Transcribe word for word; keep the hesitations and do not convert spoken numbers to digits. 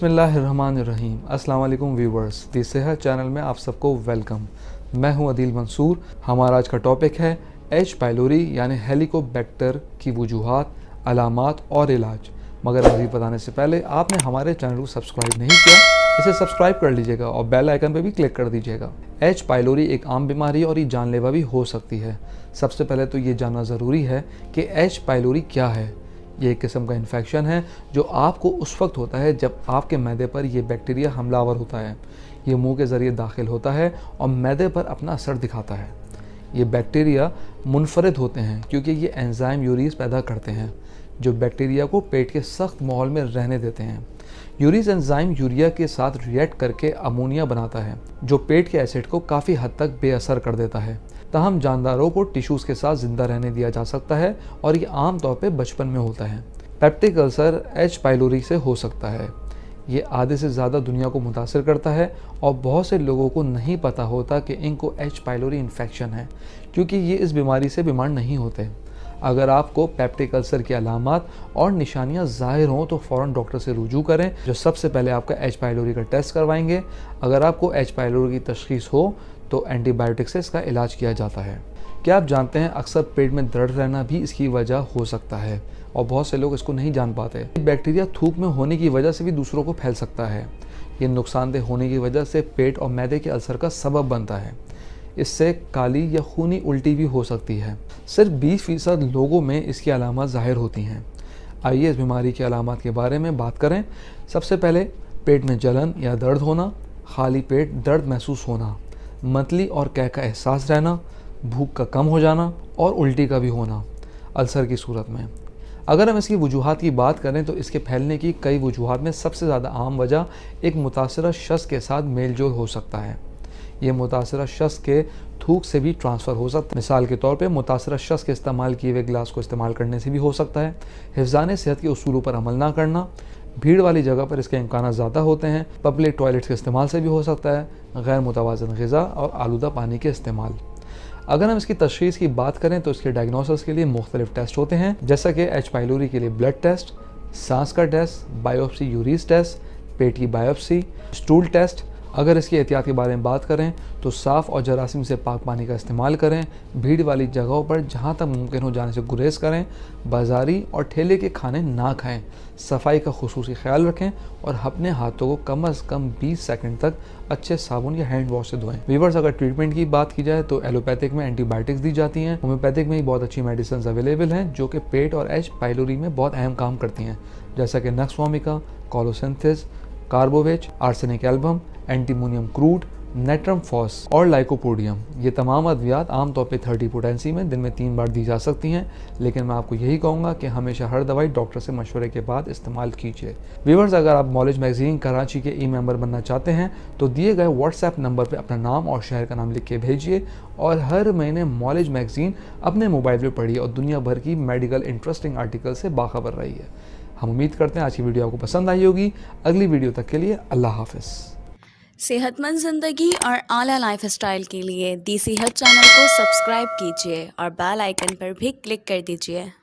बिस्मिल्लाहिर्रहमानिर्रहीम। अस्सलाम वालेकुम व्यूवर्स, दी सेहत चैनल में आप सबको वेलकम। मैं हूं अदील मंसूर। हमारा आज का टॉपिक है एच पाइलोरी यानी हेलिकोबैक्टर की वजूहात, अलामात और इलाज। मगर मज़ीद बताने से पहले आपने हमारे चैनल को सब्सक्राइब नहीं किया, इसे सब्सक्राइब कर लीजिएगा और बेल आइकन पर भी क्लिक कर दीजिएगा। एच पाइलोरी एक आम बीमारी और ये जानलेवा भी हो सकती है। सबसे पहले तो ये जानना ज़रूरी है कि एच पाइलोरी क्या है। ये एक किस्म का इन्फेक्शन है जो आपको उस वक्त होता है जब आपके मैदे पर यह बैक्टीरिया हमलावर होता है। ये मुंह के ज़रिए दाखिल होता है और मैदे पर अपना असर दिखाता है। ये बैक्टीरिया मुनफरद होते हैं क्योंकि ये एंजाइम यूरीस पैदा करते हैं जो बैक्टीरिया को पेट के सख्त माहौल में रहने देते हैं। यूरीस एंजाइम यूरिया के साथ रिएक्ट करके अमोनिया बनाता है जो पेट के एसिड को काफ़ी हद तक बेअसर कर देता है। तहम जानदारों को टिश्यूज़ के साथ ज़िंदा रहने दिया जा सकता है और ये आमतौर पर बचपन में होता है। पेप्टिक अल्सर एच पाइलोरी से हो सकता है। ये आधे से ज़्यादा दुनिया को मुतासर करता है और बहुत से लोगों को नहीं पता होता कि इनको एच पाइलोरी इन्फेक्शन है क्योंकि ये इस बीमारी से बीमार नहीं होते। अगर आपको पेप्टिक अल्सर की अलामत और निशानियाँ ज़ाहिर हों तो फ़ौरन डॉक्टर से रुजू करें जो सबसे पहले आपका एच पाइलोरी का टेस्ट करवाएंगे। अगर आपको एच पाइलोरी की तशखीस हो तो एंटीबायोटिक से इसका इलाज किया जाता है। क्या आप जानते हैं अक्सर पेट में दर्द रहना भी इसकी वजह हो सकता है और बहुत से लोग इसको नहीं जान पाते। बैक्टीरिया थूक में होने की वजह से भी दूसरों को फैल सकता है। ये नुकसानदेह होने की वजह से पेट और मैदे के अल्सर का सबब बनता है। इससे काली या खूनी उल्टी भी हो सकती है। सिर्फ बीस फीसद लोगों में इसकी अलामत ज़ाहिर होती हैं। आइए इस बीमारी की अलामत के बारे में बात करें। सबसे पहले पेट में जलन या दर्द होना, खाली पेट दर्द महसूस होना, मतली और कह का एहसास रहना, भूख का कम हो जाना और उल्टी का भी होना अल्सर की सूरत में। अगर हम इसकी वजूहात की बात करें तो इसके फैलने की कई वजूहात में सबसे ज़्यादा आम वजह एक मुतासरा शख्स के साथ मेल जोल हो सकता है। ये मुतासरा शख्स के थूक से भी ट्रांसफ़र हो सकता है। मिसाल के तौर पे मुतासरा शख्स के इस्तेमाल किए हुए गिलास को इस्तेमाल करने से भी हो सकता है। हिफाजत सेहत के उसूलों पर अमल ना करना, भीड़ वाली जगह पर इसके इम्कान ज़्यादा होते हैं। पब्लिक टॉयलेट्स के इस्तेमाल से भी हो सकता है। गैर मुतवाज़न ग़िज़ा और आलूदा पानी के इस्तेमाल। अगर हम इसकी तशख़ीस की बात करें तो इसके डायग्नोसिस के लिए मुख्तलिफ टेस्ट होते हैं जैसा कि एच पाइलोरी के लिए ब्लड टेस्ट, सांस का टेस्ट, बायोप्सी यूरीस टेस्ट, पेट की बायोप्सी, स्टूल टेस्ट। अगर इसकी एहतियात के बारे में बात करें तो साफ़ और जरासीम से पाक पानी का इस्तेमाल करें। भीड़ वाली जगहों पर जहां तक मुमकिन हो जाने से गुरेज करें। बाजारी और ठेले के खाने ना खाएं। सफाई का खुसूसी ख्याल रखें और अपने हाथों को कम अज़ कम बीस सेकंड तक अच्छे साबुन या हैंड वॉश से धोएं। व्यूअर्स, अगर ट्रीटमेंट की बात की जाए तो एलोपैथिक में एंटीबायोटिक्स दी जाती हैं। होम्योपैथिक में ही बहुत अच्छी मेडिसिन अवेलेबल हैं जो कि पेट और एच पाइलोरी में बहुत अहम काम करती हैं जैसा कि nux vomica, colocynthis, carbo veg, arsenic album, antimonium crude, natrum phos और लाइकोपोडियम। ये तमाम अद्वियात आमतौर पर तीस पोटेंसी में दिन में तीन बार दी जा सकती हैं, लेकिन मैं आपको यही कहूँगा कि हमेशा हर दवाई डॉक्टर से मशवरे के बाद इस्तेमाल कीजिए। व्यूअर्स, अगर आप नॉलेज मैगजीन कराची के ई मेंबर बनना चाहते हैं तो दिए गए व्हाट्सएप नंबर पर अपना नाम और शहर का नाम लिख के भेजिए और हर महीने नॉलेज मैगजीन अपने मोबाइल पर पढ़िए और दुनिया भर की मेडिकल इंटरेस्टिंग आर्टिकल से बाखबर रहिए। हम उम्मीद करते हैं आज की वीडियो आपको पसंद आई होगी। अगली वीडियो तक के लिए अल्लाह हाफिज़। सेहतमंद ज़िंदगी और आला लाइफ स्टाइल के लिए दी सेहत चैनल को सब्सक्राइब कीजिए और बेल आइकन पर भी क्लिक कर दीजिए।